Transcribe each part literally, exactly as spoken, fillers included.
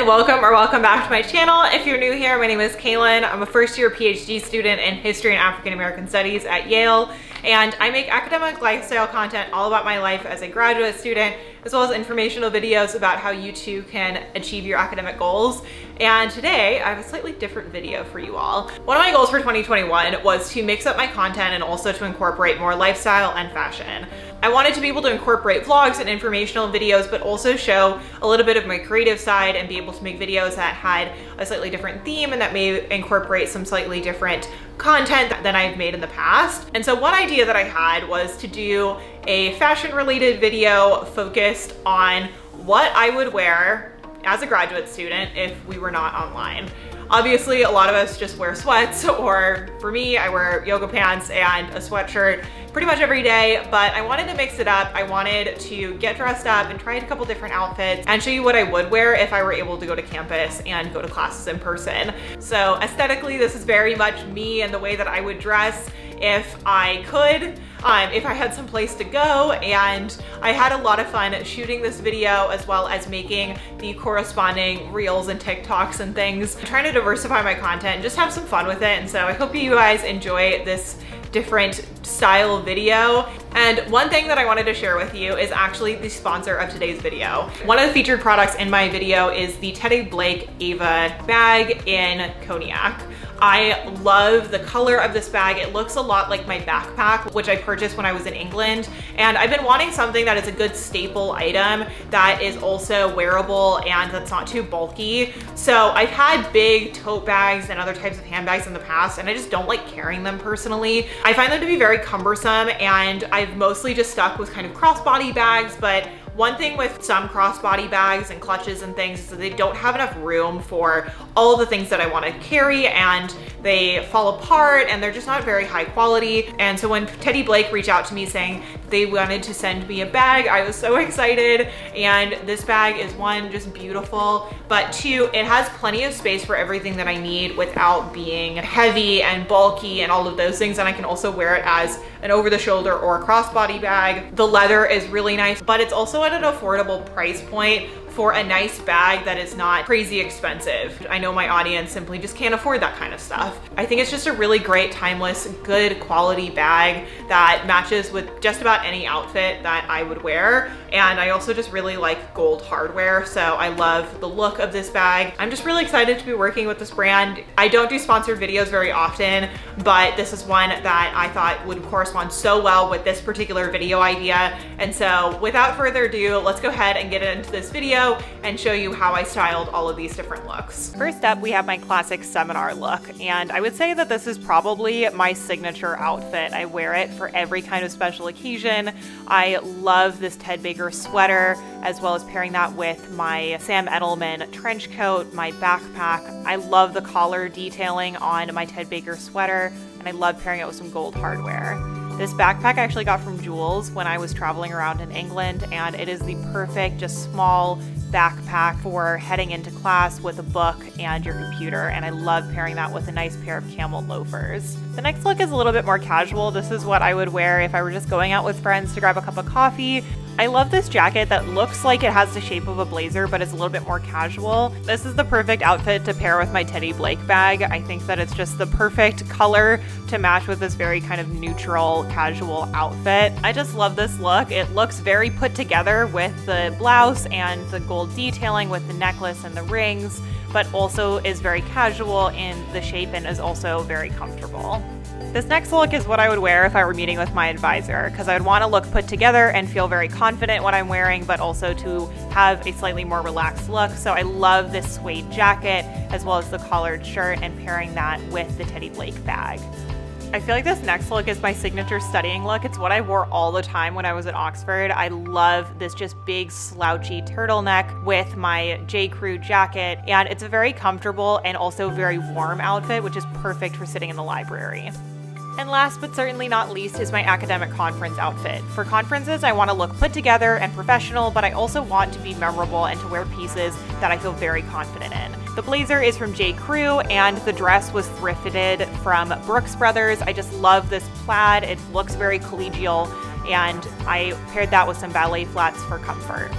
Welcome or welcome back to my channel. If you're new here, my name is Kaylin. I'm a first year PhD student in History and African American Studies at Yale, and I make academic lifestyle content all about my life as a graduate student, as well as informational videos about how you too can achieve your academic goals. And today I have a slightly different video for you all. One of my goals for twenty twenty-one was to mix up my content and also to incorporate more lifestyle and fashion. I wanted to be able to incorporate vlogs and informational videos, but also show a little bit of my creative side and be able to make videos that had a slightly different theme and that may incorporate some slightly different content than I've made in the past. And so one idea that I had was to do a fashion related video focused on what I would wear as a graduate student if we were not online. Obviously, a lot of us just wear sweats, or for me, I wear yoga pants and a sweatshirt pretty much every day, but I wanted to mix it up. I wanted to get dressed up and try a couple different outfits and show you what I would wear if I were able to go to campus and go to classes in person. So aesthetically, this is very much me and the way that I would dress if I could, um, if I had some place to go, and I had a lot of fun shooting this video as well as making the corresponding reels and TikToks and things. I'm trying to diversify my content and just have some fun with it, and so I hope you guys enjoy this different style video. And one thing that I wanted to share with you is actually the sponsor of today's video. One of the featured products in my video is the Teddy Blake Ava bag in cognac. I love the color of this bag. It looks a lot like my backpack, which I purchased when I was in England. And I've been wanting something that is a good staple item that is also wearable and that's not too bulky. So I've had big tote bags and other types of handbags in the past, and I just don't like carrying them personally. I find them to be very cumbersome, and I've mostly just stuck with kind of crossbody bags, but one thing with some crossbody bags and clutches and things is that they don't have enough room for all the things that I want to carry, and they fall apart and they're just not very high quality. And so when Teddy Blake reached out to me saying they wanted to send me a bag, I was so excited. And this bag is, one, just beautiful, but two, it has plenty of space for everything that I need without being heavy and bulky and all of those things. And I can also wear it as an over-the-shoulder or a crossbody bag. The leather is really nice, but it's also at an affordable price point for a nice bag that is not crazy expensive. I know my audience simply just can't afford that kind of stuff. I think it's just a really great, timeless, good quality bag that matches with just about any outfit that I would wear. And I also just really like gold hardware, so I love the look of this bag. I'm just really excited to be working with this brand. I don't do sponsored videos very often, but this is one that I thought would correspond so well with this particular video idea. And so without further ado, let's go ahead and get into this video and show you how I styled all of these different looks. First up, we have my classic seminar look, and I would say that this is probably my signature outfit. I wear it for every kind of special occasion. I love this Ted Baker sweater, as well as pairing that with my Sam Edelman trench coat, my backpack. I love the collar detailing on my Ted Baker sweater, and I love pairing it with some gold hardware. This backpack I actually got from Jules when I was traveling around in England, and it is the perfect, just small backpack for heading into class with a book and your computer, and I love pairing that with a nice pair of camel loafers. The next look is a little bit more casual. This is what I would wear if I were just going out with friends to grab a cup of coffee. I love this jacket that looks like it has the shape of a blazer, but it's a little bit more casual. This is the perfect outfit to pair with my Teddy Blake bag. I think that it's just the perfect color to match with this very kind of neutral, casual outfit. I just love this look. It looks very put together with the blouse and the gold detailing with the necklace and the rings, but also is very casual in the shape and is also very comfortable. This next look is what I would wear if I were meeting with my advisor, because I would want to look put together and feel very confident what I'm wearing, but also to have a slightly more relaxed look. So I love this suede jacket as well as the collared shirt, and pairing that with the Teddy Blake bag. I feel like this next look is my signature studying look. It's what I wore all the time when I was at Oxford. I love this just big slouchy turtleneck with my J. Crew jacket, and it's a very comfortable and also very warm outfit, which is perfect for sitting in the library. And last but certainly not least is my academic conference outfit. For conferences, I want to look put together and professional, but I also want to be memorable and to wear pieces that I feel very confident in. The blazer is from J. Crew, and the dress was thrifted from Brooks Brothers. I just love this plaid. It looks very collegial, and I paired that with some ballet flats for comfort.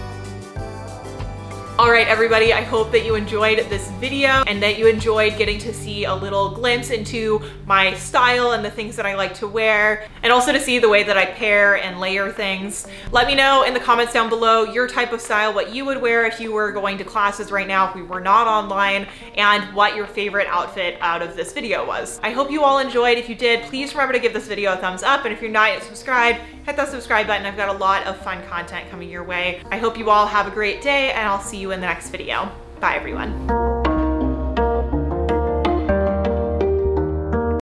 All right, everybody, I hope that you enjoyed this video and that you enjoyed getting to see a little glimpse into my style and the things that I like to wear, and also to see the way that I pair and layer things. Let me know in the comments down below your type of style, what you would wear if you were going to classes right now, if we were not online, and what your favorite outfit out of this video was. I hope you all enjoyed. If you did, please remember to give this video a thumbs up, and if you're not yet subscribed, hit that subscribe button. I've got a lot of fun content coming your way. I hope you all have a great day, and I'll see you in the next video. Bye, everyone.